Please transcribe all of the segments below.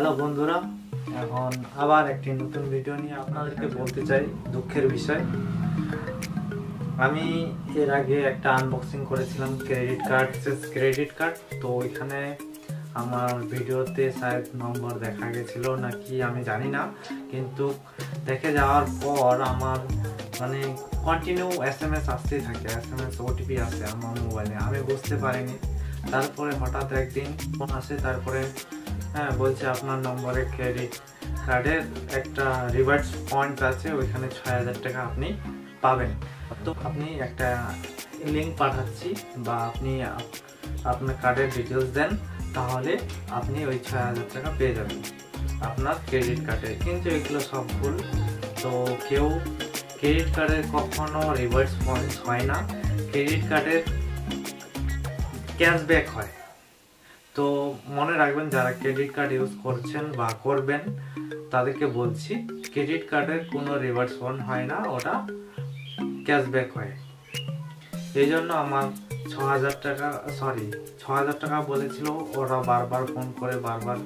Hello বন্ধুরা, এখন আবার একটি নতুন ভিডিও নিয়ে আপনাদেরকে বলতে চাই দুঃখের বিষয়। আমি এর আগে একটা আনবক্সিং করেছিলাম ক্রেডিট কার্ড, তো ওইখানে আমার ভিডিওতে সাইড নম্বর দেখা গেছিল নাকি আমি জানি না, কিন্তু দেখে যাওয়ার পর আমার মানে কন্টিনিউ SMS আসতেই থাকে, SMS OTP আসে আমার মোবাইলে, আমি বুঝতে পারিনি। তারপরে হঠাৎ একদিন ফোন আসে, তারপরে হ্যাঁ বলছে আপনার নম্বরে ক্রেডিট কার্ডের একটা রিওয়ার্ডস পয়েন্ট আছে, ওইখানে ৬,০০০ টাকা আপনি পাবেন। তো আপনি একটা লিঙ্ক পাঠাচ্ছি বা আপনি আপনার কার্ডের ডিটেলস দেন, তাহলে আপনি ওই ৬,০০০ টাকা পেয়ে যাবেন আপনার ক্রেডিট কার্ডে। কিন্তু এগুলো সব ভুল। তো কেউ ক্রেডিট কার্ডের কখনো রিওয়ার্ডস পয়েন্ট হয় না, ক্রেডিট কার্ডের ক্যাশব্যাক হয়। তো মনে রাখবেন, যারা ক্রেডিট কার্ড ইউজ করছেন বা করবেন তাদেরকে বলছি, ক্রেডিট কার্ডের কোনো রিওয়ার্ডস পয়েন্ট হয় না, ওটা ক্যাশব্যাক হয়। এই জন্য আমার ৬,০০০ টাকা বলেছিল। ওরা বারবার ফোন করে, বারবার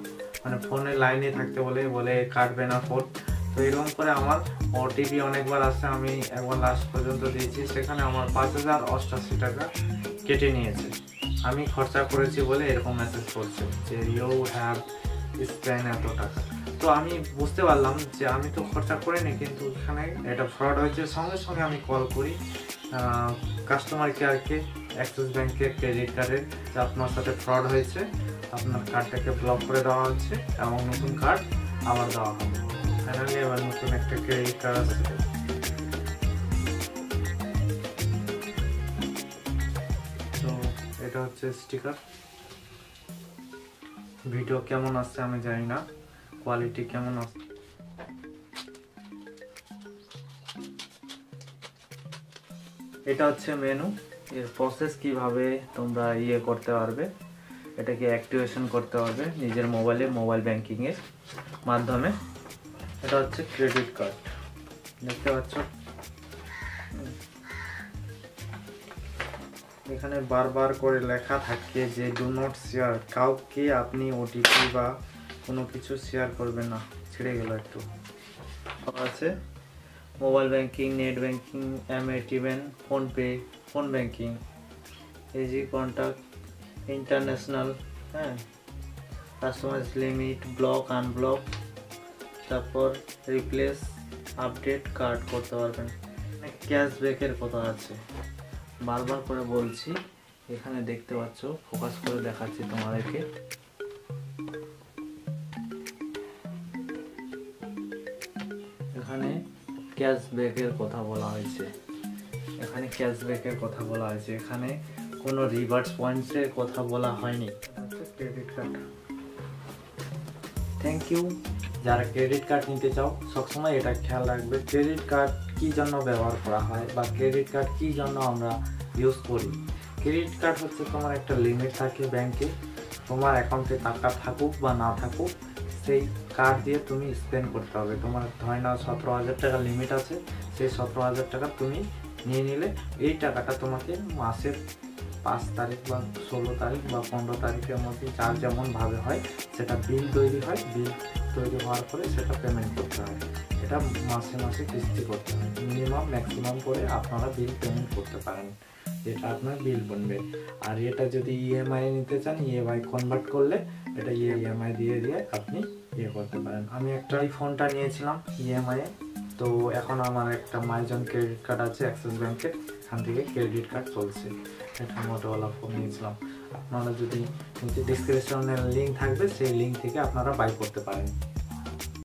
মানে ফোনে লাইনে থাকতে বলে কাটবে না ফোন। তো এরকম করে আমার OTP অনেকবার আসে, আমি একবার লাস্ট পর্যন্ত দিয়েছি, সেখানে আমার ৫,০৮৮ টাকা কেটে নিয়েছে আমি খরচা করেছি বলে এরকম মেসেজ করছে যে ইউ হ্যাভ স্পেন্ড এত টাকা। তো আমি বুঝতে পারলাম যে আমি তো খরচা করিনি, কিন্তু এখানে এটা ফ্রড হয়েছে। সঙ্গে সঙ্গে আমি কল করি কাস্টমার কেয়ারকে, অ্যাক্সিস ব্যাংকের ক্রেডিট কার্ডের যে আপনার সাথে ফ্রড হয়েছে, আপনার কার্ডটাকে ব্লক করে দেওয়া হচ্ছে এবং নতুন কার্ড আবার দেওয়া হবে। ফাইনালি আবার নতুন একটা ক্রেডিট কার্ড আছে। তো এটা হচ্ছে স্টিকার। ভিডিও কেমন আসছে আমি জানি না, কোয়ালিটি কেমন আসছে। এটা হচ্ছে মেনু, এর প্রসেস কিভাবে তোমরা করতে পারবে, এটাকে অ্যাক্টিভেশন করতে পারবে নিজের মোবাইলে, মোবাইল ব্যাংকিং এর মাধ্যমে। এটা হচ্ছে ক্রেডিট কার্ড, দেখতে পাচ্ছ এখানে বারবার করে লেখা থাকে যে ডু নট শেয়ার, কাউকে আপনি OTP বা কোনো কিছু শেয়ার করবেন না। ছেড়ে গেল একটু আছে mobile banking, net banking, MATM, PhonePe, phone banking, easy contact, international, হ্যাঁ কাস্টমাইজ লিমিট, ব্লক, আনব্লক, তারপর রিপ্লেস, আপডেট কার্ড করতে পারবেন। ক্যাশব্যাকের কথা আছে, বারবার করে বলছি। এখানে দেখতে পাচ্ছ, ফোকাস করে দেখাচ্ছি তোমাদেরকে। এখানে ক্যাশব্যাকের কথা বলা হয়েছে, এখানে ক্যাশব্যাকের কথা বলা হয়েছে, এখানে কোনো রিওয়ার্ডস পয়েন্টসের কথা বলা হয়নি। Credit card, thank you. যারা ক্রেডিট কার্ড নিতে চাও সবসময় এটা খেয়াল রাখবে, ক্রেডিট কার্ড কী জন্য ব্যবহার করা হয় বা ক্রেডিট কার্ড কী জন্য আমরা ইউজ করি। ক্রেডিট কার্ড হচ্ছে তোমার একটা লিমিট থাকে ব্যাংকে, তোমার অ্যাকাউন্টে টাকা থাকুক বা না থাকুক, সেই কার্ড দিয়ে তুমি স্পেন্ড করতে হবে। তোমার ধরে না ১৭,০০০ টাকা লিমিট আছে, সেই ১৭,০০০ টাকা তুমি নিয়ে নিলে, এই টাকাটা তোমাকে মাসের ৫ তারিখ বা ১৬ তারিখ বা ১৫ তারিখের মধ্যে যার যেমনভাবে হয় সেটা বিল তৈরি হয়, বিল তৈরি হওয়ার পরে সেটা পেমেন্ট করতে হয়। এটা মাসে মাসে কিস্তি করতে হয়, মিনিমাম ম্যাক্সিমাম করে আপনারা বিল পেমেন্ট করতে পারেন, যেটা আপনার বিল বনবে। আর এটা যদি EMI নিতে চান, EMI কনভার্ট করলে এটা EMI দিয়ে আপনি করতে পারেন। আমি একটা এই ফোনটা নিয়েছিলাম EMI এ, তো এখন আমার একটা মাইজন ক্রেডিট কার্ড আছে অ্যাক্সিস ব্যাংকের, এখান থেকে ক্রেডিট কার্ড চলছে। একটা মোটোওয়ালা ফোন নিয়েছিলাম। আপনারা যদি ডিসক্রিপশনের লিঙ্ক থাকবে, সেই লিঙ্ক থেকে আপনারা বাই করতে পারেন।